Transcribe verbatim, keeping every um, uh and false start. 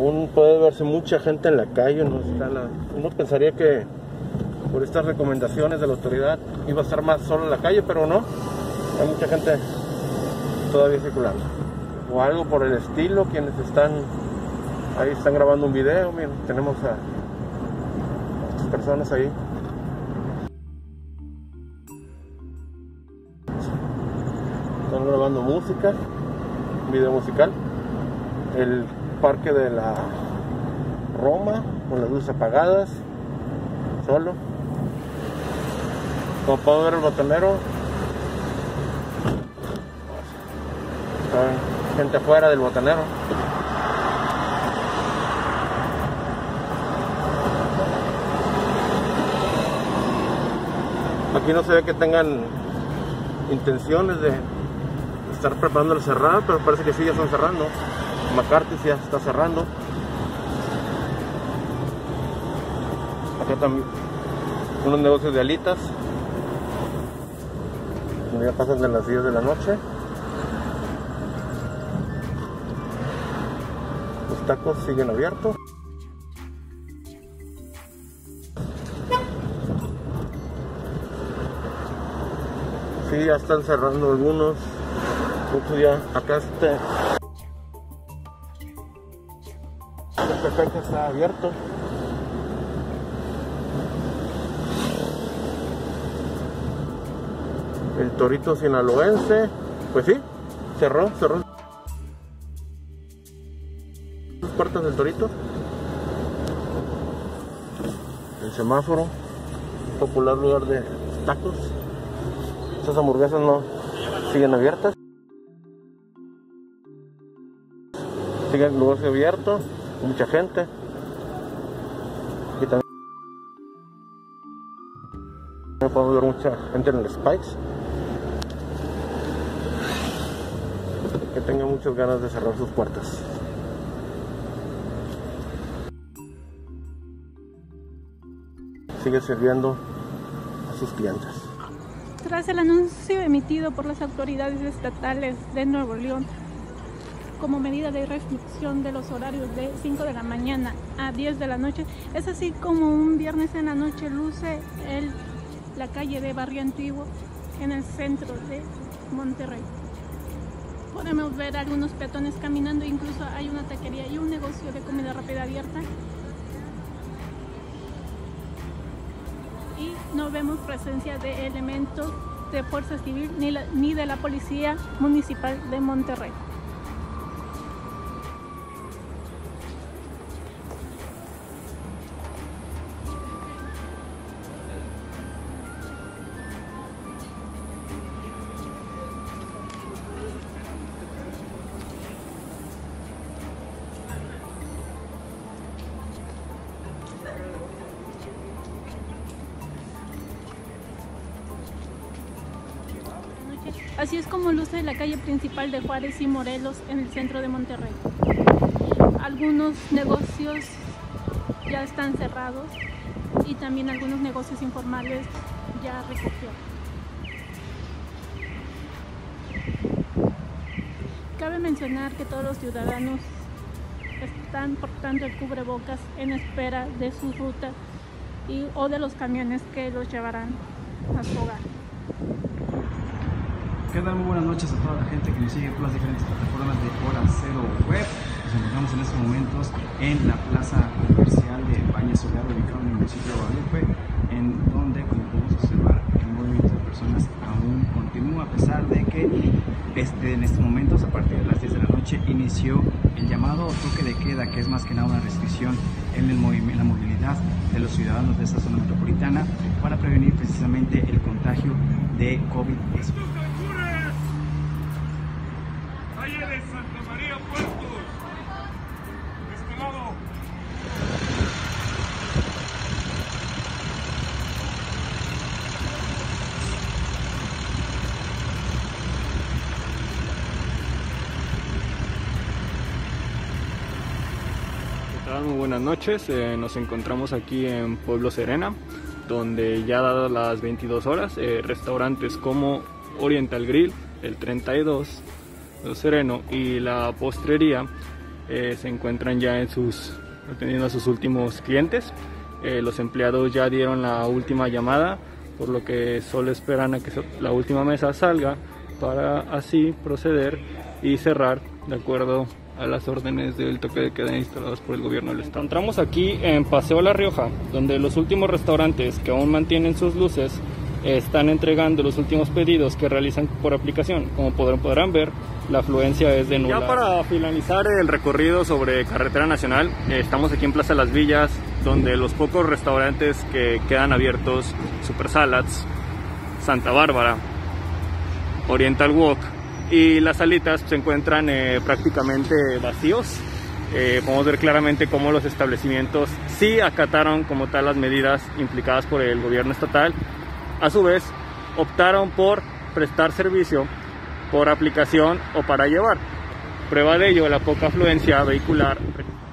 aún puede verse mucha gente en la calle, no está la... Uno pensaría que por estas recomendaciones de la autoridad iba a estar más solo en la calle, pero no, hay mucha gente todavía circulando o algo por el estilo. Quienes están ahí están grabando un video. Miren, tenemos a estas personas ahí. Están grabando música, un video musical. El parque de la Roma con las luces apagadas, solo. Como puedo ver, el botanero. Está gente afuera del botanero. Aquí no se ve que tengan intenciones de estar preparando el cerrado, pero parece que sí ya están cerrando. McCarthy ya está cerrando. Acá también unos negocios de alitas. Ya pasan de las diez de la noche. Los tacos siguen abiertos. Sí, ya están cerrando algunos. Muchos ya. Acá este... Este está abierto. El Torito sinaloense, pues sí, cerró, cerró las puertas del Torito. El semáforo, popular lugar de tacos. Esas hamburguesas no siguen abiertas. Sigue el lugar abierto. Mucha gente. Aquí también podemos ver mucha gente en el Spikes. Que tenga muchas ganas de cerrar sus puertas. Sigue sirviendo a sus clientes. Tras el anuncio emitido por las autoridades estatales de Nuevo León como medida de restricción de los horarios de cinco de la mañana a diez de la noche, es así como un viernes en la noche luce el, la calle de Barrio Antiguo en el centro de Monterrey. Podemos ver algunos peatones caminando, incluso hay una taquería y un negocio de comida rápida abierta. Y no vemos presencia de elementos de fuerza civil ni, la, ni de la policía municipal de Monterrey. Así es como luce la calle principal de Juárez y Morelos en el centro de Monterrey. Algunos negocios ya están cerrados y también algunos negocios informales ya recogieron. Cabe mencionar que todos los ciudadanos están portando el cubrebocas en espera de su ruta y, o de los camiones que los llevarán a su hogar. ¿Qué tal? Muy buenas noches a toda la gente que nos sigue por las diferentes plataformas de Hora Cero Web. Nos encontramos en estos momentos en la plaza comercial de Baña Solar, ubicada en el municipio de Guadalupe, en donde, como podemos observar, el movimiento de personas aún continúa, a pesar de que este, en estos momentos, a partir de las diez de la noche, inició el llamado toque de queda, que es más que nada una restricción en el movimiento, la movilidad de los ciudadanos de esta zona metropolitana, para prevenir precisamente el contagio de COVID diecinueve. Muy buenas noches, eh, nos encontramos aquí en Pueblo Serena, donde ya dadas las veintidós horas, eh, restaurantes como Oriental Grill, el treinta y dos, Los Sereno y la postrería eh, se encuentran ya en sus, atendiendo a sus últimos clientes. Eh, los empleados ya dieron la última llamada, por lo que solo esperan a que la última mesa salga para así proceder y cerrar de acuerdo a las órdenes del toque de queda instaladas por el gobierno del estado. Entramos aquí en Paseo La Rioja, donde los últimos restaurantes que aún mantienen sus luces están entregando los últimos pedidos que realizan por aplicación. Como podrán, podrán ver, la afluencia es de nula. Ya para finalizar el recorrido sobre carretera nacional, eh, estamos aquí en Plaza Las Villas, donde los pocos restaurantes que quedan abiertos, Super Salads, Santa Bárbara, Oriental Walk y las salitas, se encuentran eh, prácticamente vacíos. Eh, podemos ver claramente cómo los establecimientos sí acataron como tal las medidas implicadas por el gobierno estatal. A su vez, optaron por prestar servicio por aplicación o para llevar. Prueba de ello la poca afluencia vehicular.